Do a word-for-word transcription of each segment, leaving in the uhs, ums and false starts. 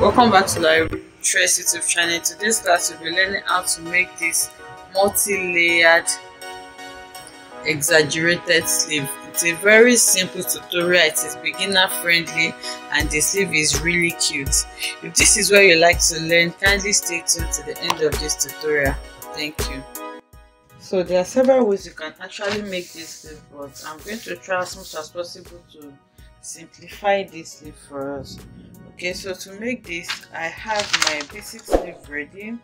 Welcome back to Larry Trace YouTube channel. Today's class we'll be learning how to make this multi-layered exaggerated sleeve. It's a very simple tutorial. It is beginner friendly and the sleeve is really cute. If this is where you like to learn, kindly stay tuned to the end of this tutorial. Thank you. So there are several ways you can actually make this sleeve, but I'm going to try as much as possible to simplify this sleeve for us. Okay, so to make this, I have my basic sleeve ready.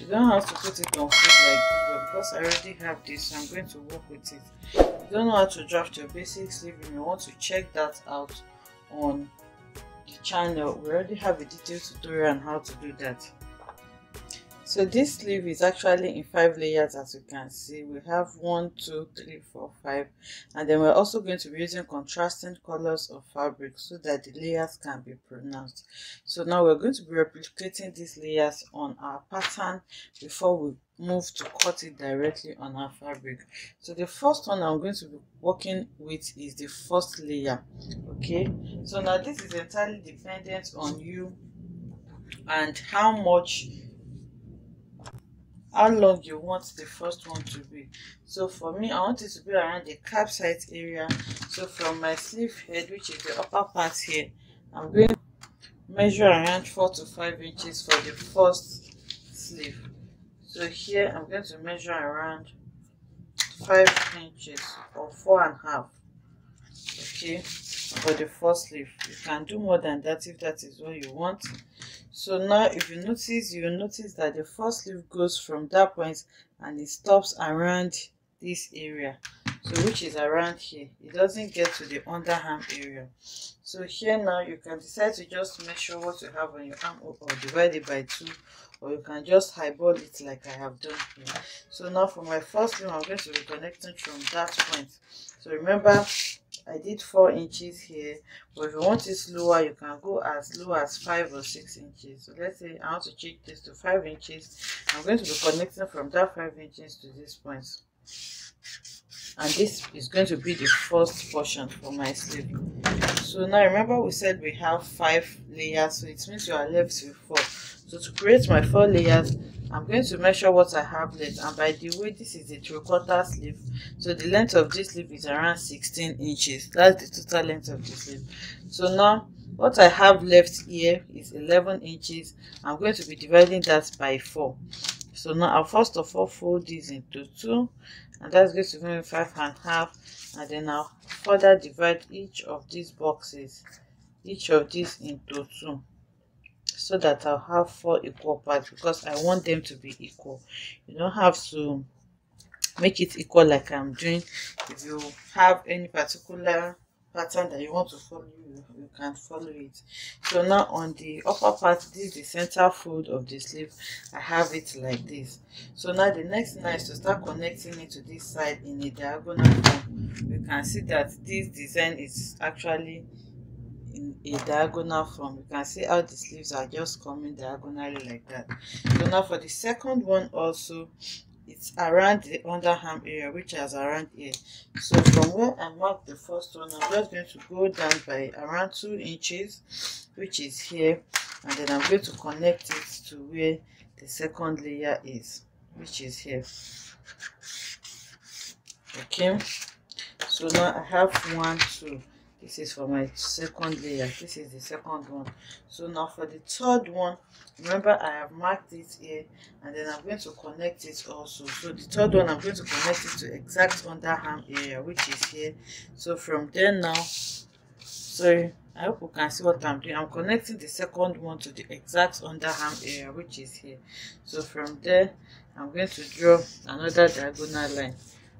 You don't have to put it on foot like this, because I already have this, so I'm going to work with it. You don't know how to draft your basic sleeve, you may want to check that out on the channel. We already have a detailed tutorial on how to do that. So this sleeve is actually in five layers, as you can see. We have one, two, three, four, five, and then we're also going to be using contrasting colors of fabric so that the layers can be pronounced. So now we're going to be replicating these layers on our pattern before we move to cut it directly on our fabric. So the first one I'm going to be working with is the first layer. Okay, so now this is entirely dependent on you and how much how long you want the first one to be. So for me, I want it to be around the cap size area. So from my sleeve head, which is the upper part here, I'm going to measure around four to five inches for the first sleeve. So here I'm going to measure around five inches or four and a half. Okay, for the first sleeve. You can do more than that if that is what you want. So now if you notice, you will notice that the first sleeve goes from that point and it stops around this area, so which is around here. It doesn't get to the underarm area. So here now you can decide to just measure what you have on your arm or divide it by two, or you can just eyeball it like I have done here. So now for my first sleeve, I'm going to be connecting from that point. So remember, I did four inches here, but if you want it lower, you can go as low as five or six inches. So let's say I want to change this to five inches. I'm going to be connecting from that five inches to this point, and this is going to be the first portion for my sleeve. So now remember, we said we have five layers, so it means you are left with four. So to create my four layers, I'm going to measure what I have left, and by the way, this is a three quarter sleeve, so the length of this sleeve is around sixteen inches. That's the total length of this sleeve. So now what I have left here is eleven inches. I'm going to be dividing that by four. So now I'll first of all fold this into two, and that's going to be five and a half, and then I'll further divide each of these boxes, each of these into two, so that I'll have four equal parts, because I want them to be equal. You don't have to make it equal like I'm doing. If you have any particular pattern that you want to follow, you can follow it. So now on the upper part, this is the center fold of the sleeve. I have it like this. So now the next thing is to start connecting it to this side in a diagonal form. You can see that this design is actually in a diagonal form. You can see how the sleeves are just coming diagonally like that. So now for the second one also, it's around the underarm area, which is around here. So from where I marked the first one, I'm just going to go down by around two inches, which is here, and then I'm going to connect it to where the second layer is, which is here. Okay, so now I have one, two. This is for my second layer. This is the second one. So now for the third one, remember I have marked it here, and then I'm going to connect it also. So the third one, I'm going to connect it to exact underarm area, which is here. So from there now, sorry, I hope you can see what I'm doing. I'm connecting the second one to the exact underarm area, which is here. So from there, I'm going to draw another diagonal line,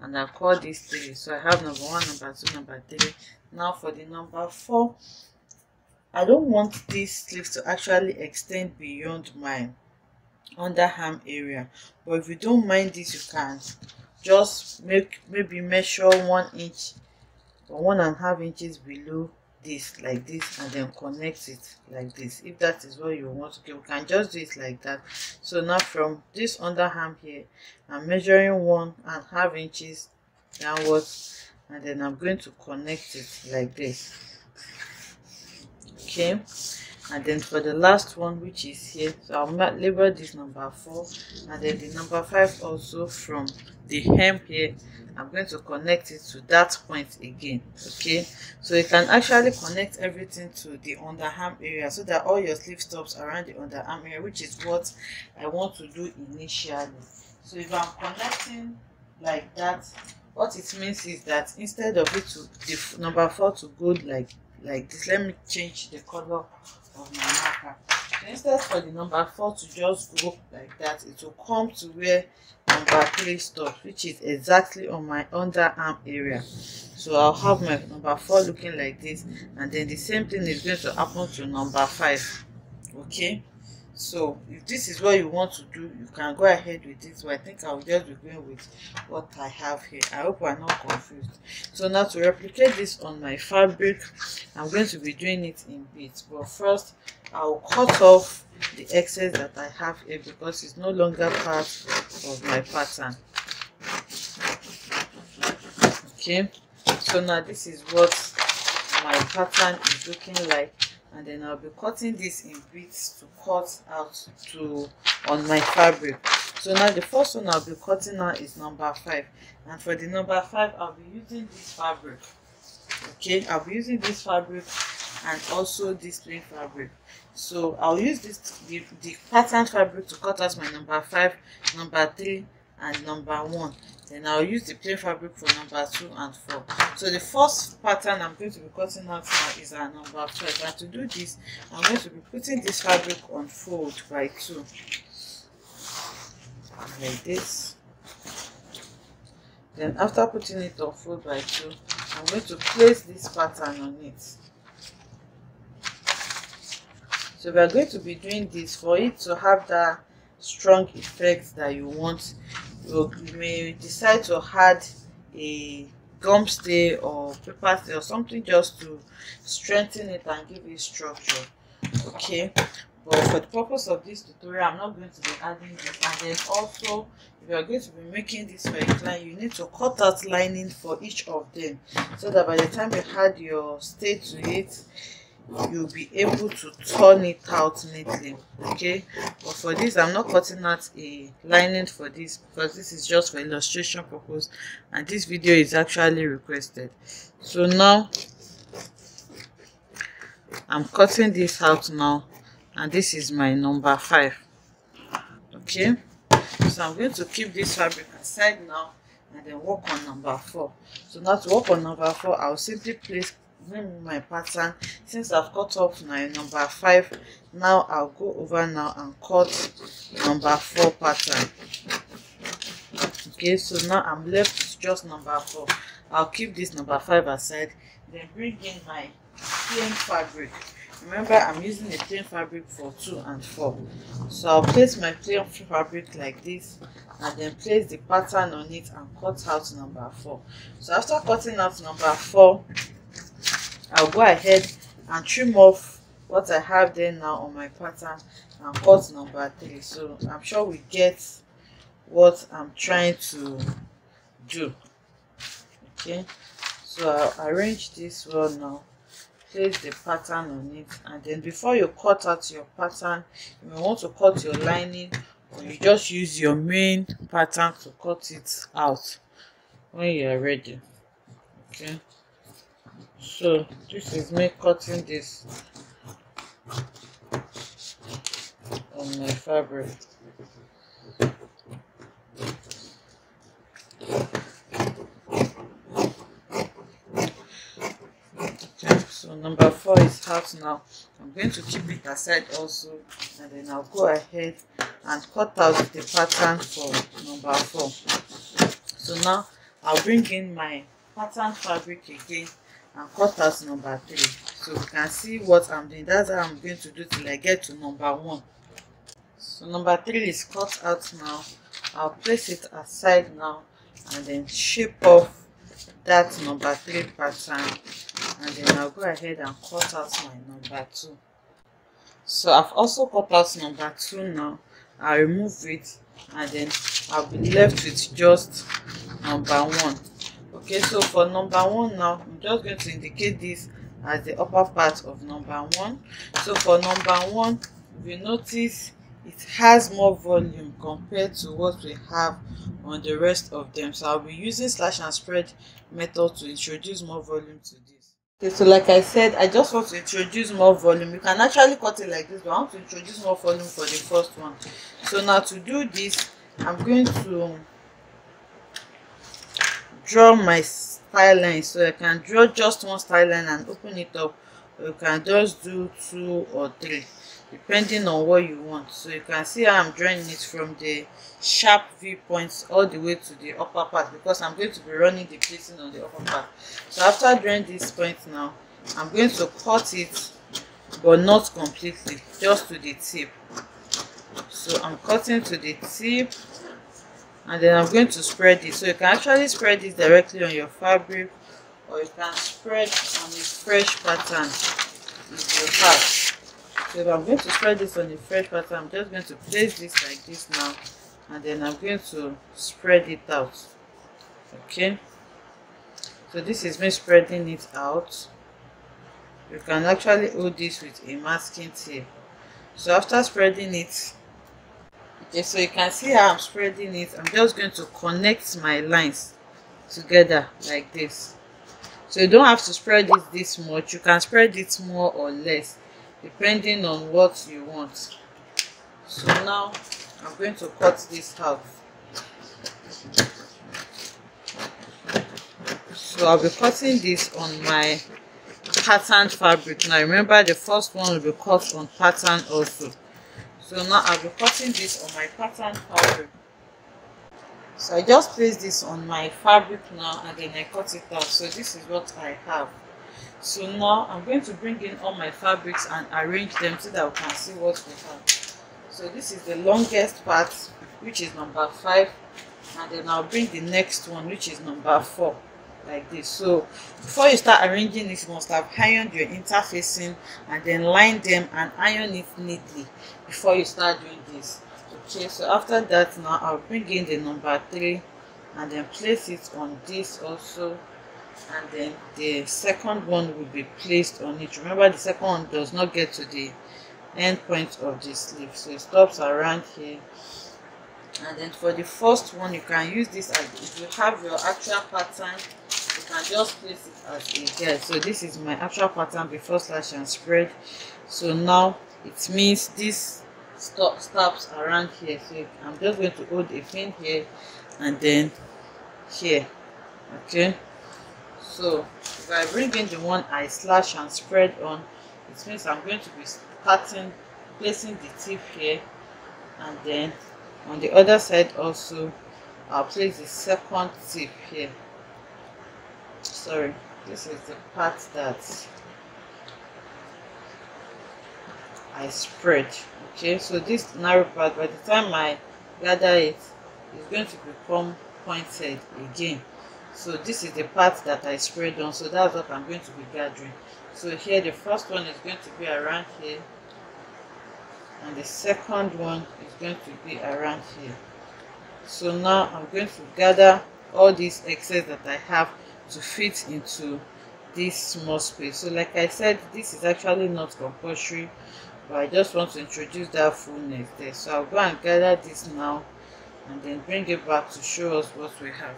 and I'll call this three. So I have number one, number two, number three. Now for the number four, I don't want these sleeves to actually extend beyond my underarm area, but if you don't mind this, you can just make maybe measure one inch or one and a half inches below this like this, and then connect it like this if that is what you want to do. You can just do it like that. So now from this underarm here, I'm measuring one and a half inches downwards, and then I'm going to connect it like this. Okay, And then for the last one, which is here, so I'll label this number four, and then the number five also from the hem here. I'm going to connect it to that point again. Okay, so you can actually connect everything to the underarm area so that all your sleeve stops around the underarm area, which is what I want to do initially. So if I'm connecting like that, what it means is that instead of it to the number four to go like like this, let me change the color of my marker. So instead for the number four to just go like that, it will come to where number three stops, which is exactly on my underarm area. So I'll have my number four looking like this, and then the same thing is going to happen to number five. Okay, so if this is what you want to do, you can go ahead with this. So I think I'll just be going with what I have here. I hope I'm not confused. So now to replicate this on my fabric, I'm going to be doing it in bits, but first I'll cut off the excess that I have here because it's no longer part of my pattern. Okay, so now this is what my pattern is looking like, and then I'll be cutting this in bits to cut out to on my fabric. So now the first one I'll be cutting now is number five, and for the number five I'll be using this fabric. Okay, I'll be using this fabric and also this plain fabric. So I'll use this the, the pattern fabric to cut out my number five, number three, and number one. Then I'll use the plain fabric for number two and four. So the first pattern I'm going to be cutting out now is our number five. And to do this, I'm going to be putting this fabric on fold by two, like this. Then after putting it on fold by two, I'm going to place this pattern on it. So we are going to be doing this for it to have that strong effect that you want. You may decide to add a gum stay or paper stay or something just to strengthen it and give it structure. Okay, but for the purpose of this tutorial, I'm not going to be adding this. And then also, if you are going to be making this for a client, you need to cut out lining for each of them so that by the time you add your stay to it, you'll be able to turn it out neatly. Okay, but for this I'm not cutting out a lining for this because this is just for illustration purpose, and this video is actually requested. So now I'm cutting this out now, and this is my number five. Okay, so I'm going to keep this fabric aside now and then work on number four. So now to work on number four, I'll simply place my pattern. Since I've cut off my number five, now I'll go over now and cut number four pattern. Okay, so now I'm left with just number four. I'll keep this number five aside, then bring in my plain fabric. Remember, I'm using a plain fabric for two and four. So I'll place my plain fabric like this, and then place the pattern on it and cut out number four. So after cutting out number four, I'll go ahead and trim off what I have there now on my pattern and cut number three. So I'm sure we get what I'm trying to do. Okay, so I'll arrange this well now, place the pattern on it, and then before you cut out your pattern, you may want to cut your lining, or you just use your main pattern to cut it out when you are ready. Okay, so this is me cutting this on my fabric. Okay, so number four is out now. I'm going to keep it aside also, and then I'll go ahead and cut out the pattern for number four. So now I'll bring in my pattern fabric again and cut out number three. So you can see what I'm doing. That's how I'm going to do till I get to number one. So number three is cut out now. I'll place it aside now and then shape off that number three pattern, and then I'll go ahead and cut out my number two. So I've also cut out number two now. I'll remove it, and then I'll be left with just number one. Okay, so for number one now, I'm just going to indicate this as the upper part of number one. So for number one, we notice it has more volume compared to what we have on the rest of them. So I'll be using slash and spread method to introduce more volume to this. Okay, so like I said, I just want to introduce more volume. You can actually cut it like this, but I want to introduce more volume for the first one. So now to do this, I'm going to draw my style line. So I can draw just one style line and open it up. You can just do two or three, depending on what you want. So you can see how I'm drawing it from the sharp viewpoints all the way to the upper part, because I'm going to be running the pleating on the upper part. So after drawing this point now, I'm going to cut it, but not completely, just to the tip. So I'm cutting to the tip, and then I'm going to spread it. So you can actually spread this directly on your fabric, or you can spread on a fresh pattern with your part. So I'm going to spread this on the fresh pattern. I'm just going to place this like this now, and then I'm going to spread it out. Okay, so this is me spreading it out. You can actually hold this with a masking tape. So after spreading it, okay, so you can see how I'm spreading it. I'm just going to connect my lines together like this. So you don't have to spread it this much. You can spread it more or less, depending on what you want. So now I'm going to cut this out. So I'll be cutting this on my patterned fabric. Now remember, the first one will be cut on pattern also. So now I'll be cutting this on my patterned fabric. So I just place this on my fabric now, and then I cut it out. So this is what I have. So now I'm going to bring in all my fabrics and arrange them so that we can see what we have. So this is the longest part, which is number five, and then I'll bring the next one, which is number four, like this. So before you start arranging this, you must have ironed your interfacing and then line them and iron it neatly before you start doing this. Okay, so after that now I'll bring in the number three, and then place it on this also, and then the second one will be placed on it. Remember, the second one does not get to the end point of the sleeve, so it stops around here. And then for the first one, you can use this as, if you have your actual pattern, you can just place it as a guide. So this is my actual pattern before slash and spread. So now it means this stop stops around here. So I'm just going to hold a pin here and then here. Okay, so if I bring in the one I slash and spread on, it means I'm going to be starting placing the tip here, and then on the other side also I'll place the second tip here. Sorry, this is the part that I spread. Okay, so this narrow part, by the time I gather it, it's going to become pointed again. So this is the part that I spread on, so that's what I'm going to be gathering. So here the first one is going to be around here, and the second one is going to be around here. So now I'm going to gather all these excess that I have to fit into this small space. So like I said, this is actually not compulsory, but I just want to introduce that fullness there. So I'll go and gather this now, and then bring it back to show us what we have.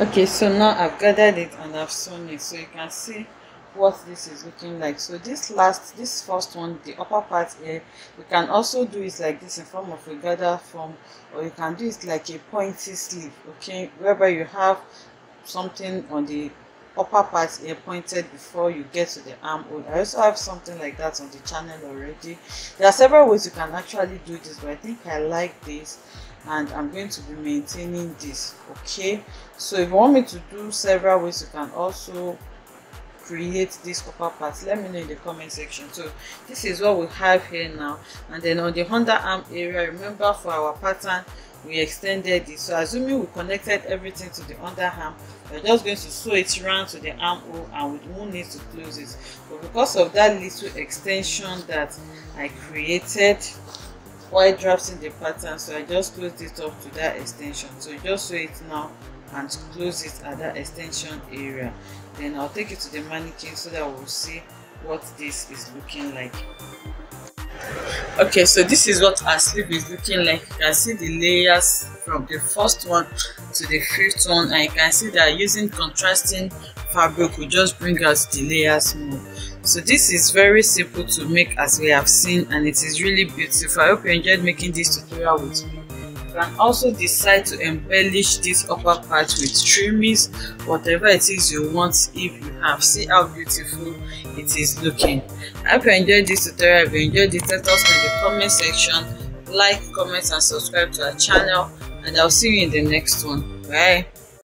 Okay, so now I've gathered it and I've sewn it, so you can see what this is looking like. So this last, this first one, the upper part here, you can also do it like this in form of a gather form, or you can do it like a pointy sleeve. Okay, wherever you have something on the upper part here pointed before you get to the armhole. I also have something like that on the channel already. There are several ways you can actually do this, but I think I like this, and I'm going to be maintaining this. Okay, so if you want me to do several ways, you can also create this upper part. Let me know in the comment section. So this is what we have here now, and then on the underarm area, remember for our pattern we extended it. So assuming we connected everything to the underarm, we're just going to sew it round to the armhole, and we won't need to close it. But because of that little extension that I created, while drafting the pattern, so I just closed it up to that extension. So just sew it now and close it at that extension area. Then I'll take it to the mannequin so that we'll see what this is looking like. Okay, so this is what our sleeve is looking like. You can see the layers from the first one to the fifth one, and you can see that using contrasting fabric will just bring out the layers more. So this is very simple to make, as we have seen, and it is really beautiful. I hope you enjoyed making this tutorial with me. You can also decide to embellish this upper part with trimmings, whatever it is you want. If you have, see how beautiful it is looking. I hope you enjoyed this tutorial. If you enjoyed it, let us know in the comment section. Like, comment and subscribe to our channel, and I'll see you in the next one. Bye.